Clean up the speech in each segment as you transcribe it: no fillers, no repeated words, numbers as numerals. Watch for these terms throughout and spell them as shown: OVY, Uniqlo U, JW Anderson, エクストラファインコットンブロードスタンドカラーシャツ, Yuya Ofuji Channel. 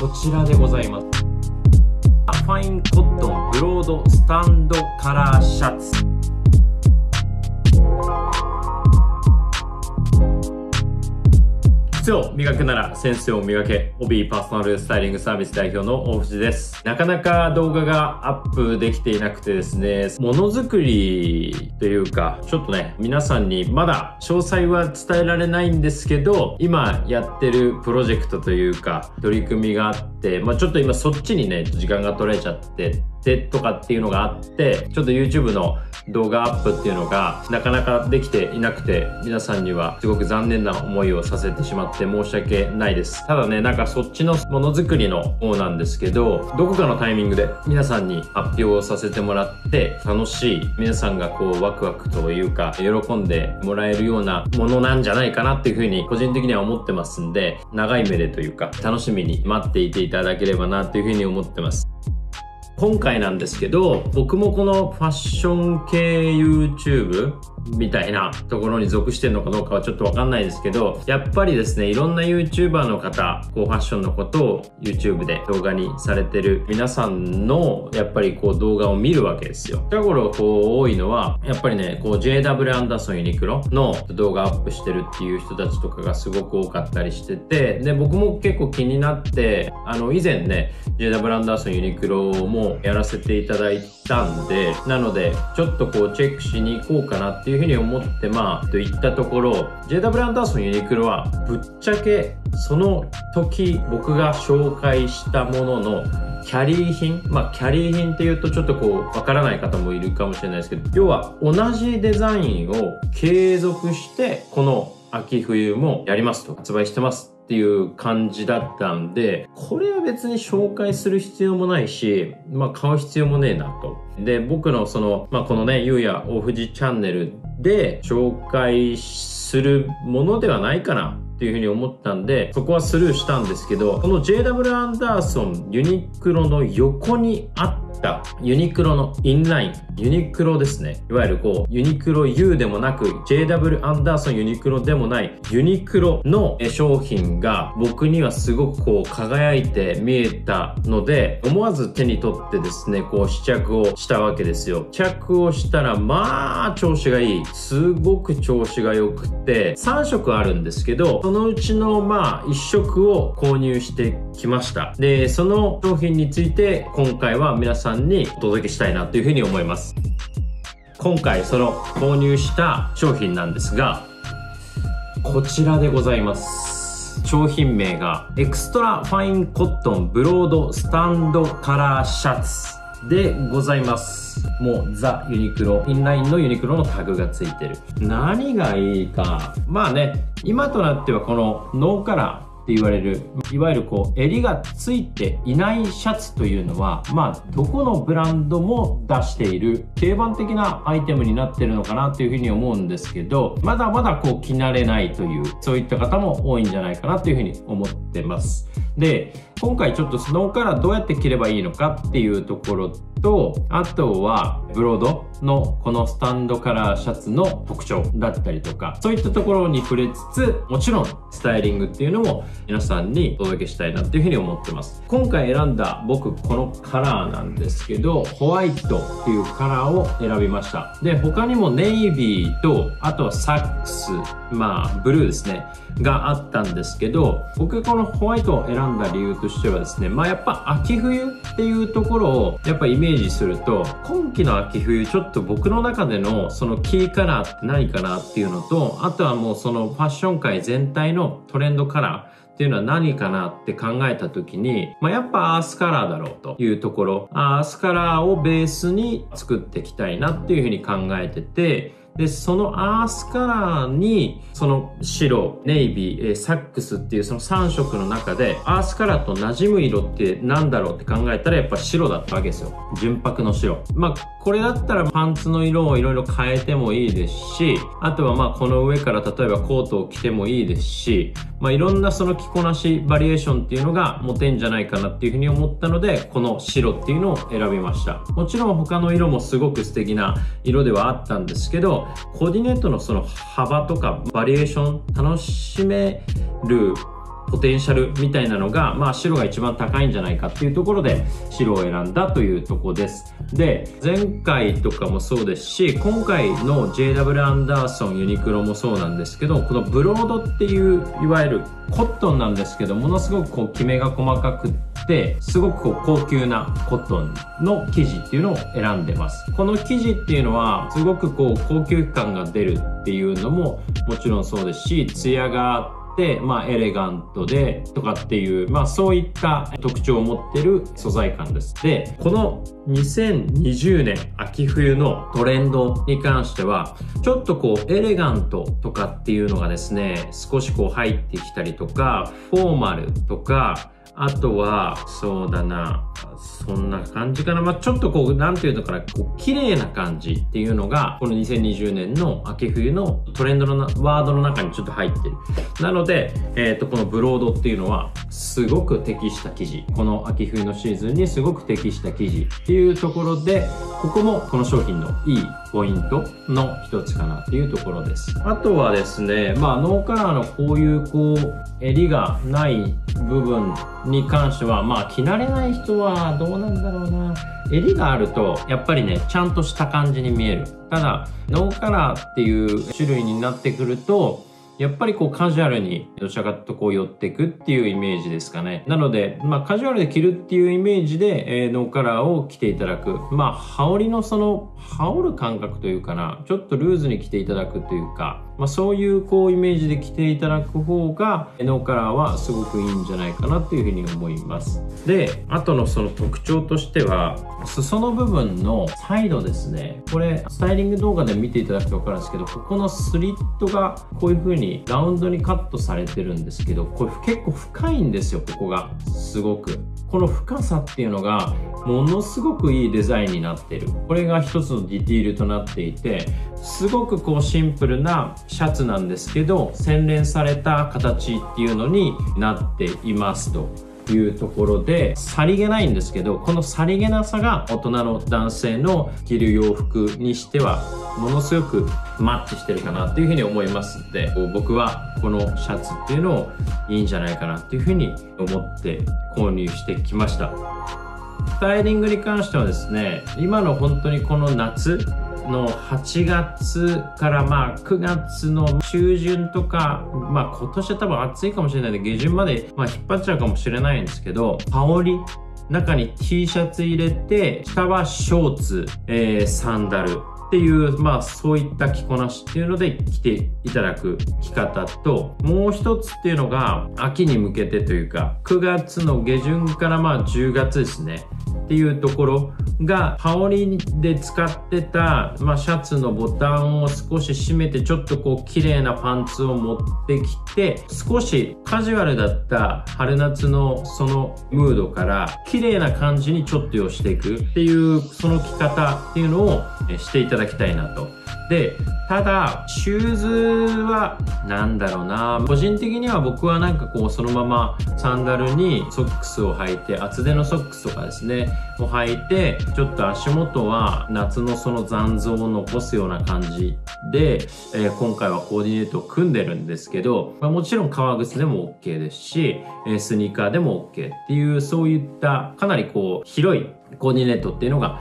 こちらでございます。ファインコットンブロードスタンドカラーシャツ。靴を磨くならセンスを磨け、OVYパーソナルスタイリングサービス代表の大藤です。なかなか動画がアップできていなくてですね、ものづくりというかちょっとね、皆さんにまだ詳細は伝えられないんですけど、今やってるプロジェクトというか取り組みがあって、ちょっと今そっちにね時間が取れちゃってとかっていうのがあって、ちょっと YouTube の動画アップっていうのがなかなかできていなくて、皆さんにはすごく残念な思いをさせてしまって申し訳ないです。ただね、なんかそっちのものづくりの方なんですけど、どこかのタイミングで皆さんに発表をさせてもらって、楽しい、皆さんがこうワクワクというか喜んでもらえるようなものなんじゃないかなっていうふうに個人的には思ってますんで、長い目でというか楽しみに待っていていただければなというふうに思ってます。今回なんですけど、僕もこのファッション系 YouTube みたいなところに属してるのかどうかはちょっとわかんないですけど、やっぱりですね、いろんな YouTuber の方、こうファッションのことを YouTube で動画にされてる皆さんのやっぱりこう動画を見るわけですよ。だからこう多いのはやっぱりね、こう JW アンダーソンユニクロの動画アップしてるっていう人たちとかがすごく多かったりしてて、で僕も結構気になって、以前ね JW アンダーソンユニクロもやらせていただいたんで、なのでちょっとこうチェックしに行こうかなっていうふうに思って、といったところ JW アンダーソンユニクロはぶっちゃけその時僕が紹介したもののキャリー品、キャリー品っていうとちょっとこうわからない方もいるかもしれないですけど、要は同じデザインを継続してこの秋冬もやりますと、発売してますっていう感じだったんで、これは別に紹介する必要もないし、買う必要もねえなと。で、僕のその、このね、ゆうや大藤チャンネルで紹介するものではないかなっていうふうに思ったんで、そこはスルーしたんですけど、この JW アンダーソンユニクロの横にあったユニクロのインライン、ユニクロですね。いわゆるこう、ユニクロ U でもなく、JW アンダーソンユニクロでもない、ユニクロの商品が僕にはすごくこう、輝いて見えたので、思わず手に取ってですね、こう、試着をしたわけですよ。試着をしたら、調子がいい。すごく調子が良くて、3色あるんですけど、そのうちの1色を購入してきました。で、その商品について、今回は皆さんにお届けしたいなというふうに思います。今回その購入した商品なんですが、こちらでございます。商品名がエクストラファインコットンブロードスタンドカラーシャツでございます。もうザ・ユニクロ、インラインのユニクロのタグがついてる。何がいいか、今となってはこのノーカラーって言われる、いわゆるこう襟がついていないシャツというのは、どこのブランドも出している定番的なアイテムになってるのかなというふうに思うんですけど、まだまだこう着慣れないという、そういった方も多いんじゃないかなというふうに思ってます。で、今回ちょっとノーカラーどうやって着ればいいのかっていうところと、あとはブロードのこのスタンドカラーシャツの特徴だったりとか、そういったところに触れつつ、もちろんスタイリングっていうのも皆さんにお届けしたいなっていうふうに思ってます。今回選んだ僕このカラーなんですけど、ホワイトっていうカラーを選びました。で、他にもネイビーと、あとはサックス、ブルーですねがあったんですけど、僕このホワイトを選んだ理由としてはですね、やっぱ秋冬っていうところをやっぱイメージすると、今季の秋冬ちょっと僕の中でのそのキーカラーって何かなっていうのと、あとはもうそのファッション界全体のトレンドカラーっていうのは何かなって考えた時に、やっぱアースカラーだろうというところ、アースカラーをベースに作っていきたいなっていうふうに考えてて、で、そのアースカラーに、その白、ネイビー、サックスっていうその3色の中で、アースカラーと馴染む色ってなんだろうって考えたら、やっぱ白だったわけですよ。純白の白。これだったらパンツの色をいろいろ変えてもいいですし、あとはこの上から例えばコートを着てもいいですし、いろんなその着こなし、バリエーションっていうのが持てんじゃないかなっていうふうに思ったので、この白っていうのを選びました。もちろん他の色もすごく素敵な色ではあったんですけど、コーディネートのその幅とかバリエーション楽しめるポテンシャルみたいなのが、まあ、白が一番高いんじゃないかっていうところで白を選んだというとこです。で、前回とかもそうですし、今回の JW アンダーソンユニクロもそうなんですけど、このブロードっていういわゆるコットンなんですけど、ものすごくこうきめが細かくってすごくこう高級なコットンの生地っていうのを選んでます。この生地っていうのはすごくこう高級感が出るっていうのももちろんそうですし、ツヤがあってで、まあ、エレガントでとかっていう、まあ、そういった特徴を持ってる素材感です。で、この2020年秋冬のトレンドに関してはちょっとこうエレガントとかっていうのがですね、少しこう入ってきたりとか、フォーマルとか、あとはそうだな、そんな感じかな、まあ、ちょっとこう何て言うのかな、こう綺麗な感じっていうのがこの2020年の秋冬のトレンドのワードの中にちょっと入ってる。なので、このブロードっていうのはすごく適した生地、この秋冬のシーズンにすごく適した生地っていうところで、ここもこの商品のいいポイントの一つかなっていうところです。あとはですね、まあノーカラーのこういうこう襟がない部分に関しては、まあ着慣れない人はどうなんだろうな。襟があるとやっぱりね、ちゃんとした感じに見える。ただノーカラーっていう種類になってくると、やっぱりこうカジュアルにどちらかとこう寄っていくっていうイメージですかね。なので、まあカジュアルで着るっていうイメージで、ノーカラーを着ていただく。まあ羽織のその羽織る感覚というかな、ちょっとルーズに着ていただくというか、まあそういうこうイメージで着ていただく方がノーカラーはすごくいいんじゃないかなっていうふうに思います。で、あとのその特徴としては、裾の部分のサイドですね。これスタイリング動画で見ていただくと分かるんですけど、ここのスリットがこういうふうにラウンドにカットされてるんですけど、これ結構深いんですよ。ここがすごく、この深さっていうのがものすごくいいデザインになってる。これが一つのディティールとなっていて、すごくこうシンプルなシャツなんですけど、洗練された形っていうのになっていますというところで、さりげないんですけど、このさりげなさが大人の男性の着る洋服にしてはものすごくマッチしてるかなっていうふうに思いますので、僕はこのシャツっていうのをいいんじゃないかなっていうふうに思って購入してきました。スタイリングに関してはですね、今の本当にこの夏の8月からまあ9月の中旬とか、まあ今年は多分暑いかもしれないので下旬までまあ引っ張っちゃうかもしれないんですけど、羽織中に T シャツ入れて、下はショーツ、サンダルっていう、まあそういった着こなしっていうので着ていただく着方と、もう一つっていうのが秋に向けてというか、9月の下旬からまあ10月ですねっていうところが、羽織で使ってた、まあ、シャツのボタンを少し締めて、ちょっとこう綺麗なパンツを持ってきて、少しカジュアルだった春夏のそのムードから綺麗な感じにちょっと寄せていくっていう、その着方っていうのをしていただきたいなと。で、ただシューズは何だろうな、個人的には僕はなんかこうそのままサンダルにソックスを履いて、厚手のソックスとかですねを履いて、ちょっと足元は夏のその残像を残すような感じで、今回はコーディネートを組んでるんですけど、まあ、もちろん革靴でも OK ですし、スニーカーでも OK っていう、そういったかなりこう広いコーディネートっていうのが、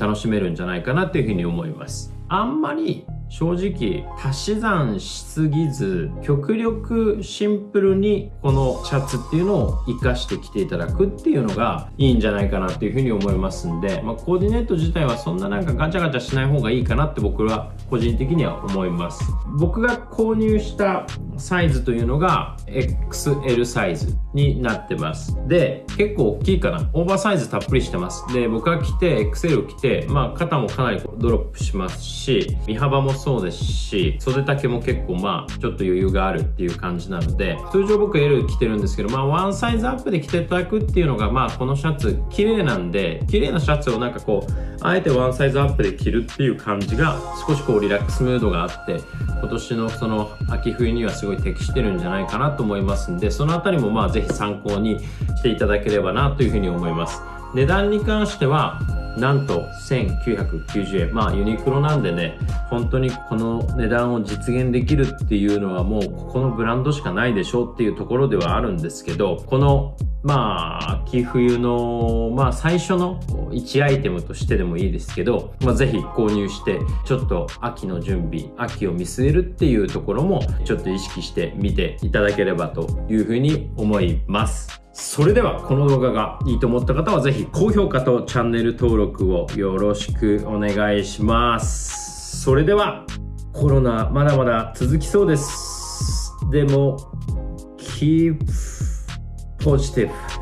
楽しめるんじゃないかなっていうふうに思います。あんまり正直足し算しすぎず、極力シンプルにこのシャツっていうのを活かして着ていただくっていうのがいいんじゃないかなっていうふうに思いますんで、まあ、コーディネート自体はそんななんかガチャガチャしない方がいいかなって僕は個人的には思います。僕が購入したサイズというのが XL サイズになってます。で、結構大きいかな、オーバーサイズたっぷりしてます。で、僕が着て XL を着て、まあ肩もかなりドロップしますし、身幅もそうですし、袖丈も結構まあちょっと余裕があるっていう感じなので、通常僕 L 着てるんですけど、まあワンサイズアップで着ていただくっていうのが、まあこのシャツ綺麗なんで、綺麗なシャツをなんかこうあえてワンサイズアップで着るっていう感じが、少しこうリラックスムードがあって、今年のその秋冬にはすごい適してるんじゃないかなと思いますんで、そのあたりもまあぜひ参考にしていただければなというふうに思います。値段に関してはなんと1990円。まあユニクロなんでね、本当にこの値段を実現できるっていうのはもうここのブランドしかないでしょっていうところではあるんですけど、このまあ秋冬のまあ最初の1アイテムとしてでもいいですけど、まあ、ぜひ購入してちょっと秋の準備、秋を見据えるっていうところもちょっと意識してみていただければというふうに思います。それではこの動画がいいと思った方はぜひ高評価とチャンネル登録をよろしくお願いします。それではコロナまだまだ続きそうです。でも Keep positive。